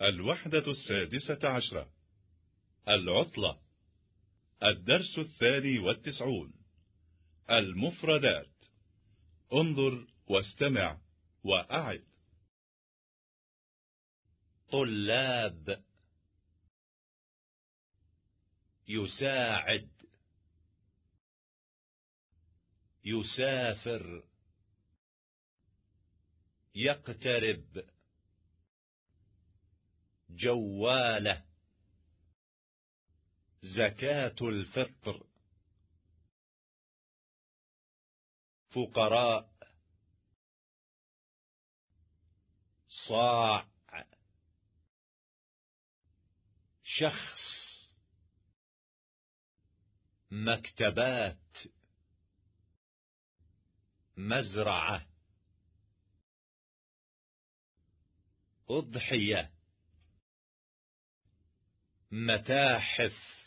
الوحدة السادسة عشرة، العطلة. الدرس 92، المفردات. انظر واستمع وأعد. طلاب، يساعد، يسافر، يقترب، جوالة، زكاة الفطر، فقراء، صاع، شخص، مكتبات، مزرعة، أضحية، متاحف،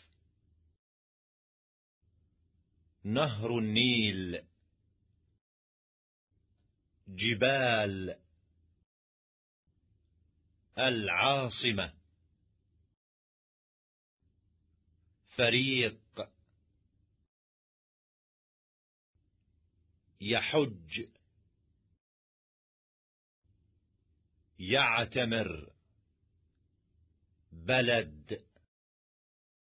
نهر النيل، جبال، العاصمة، فريق، يحج، يعتمر، بلد،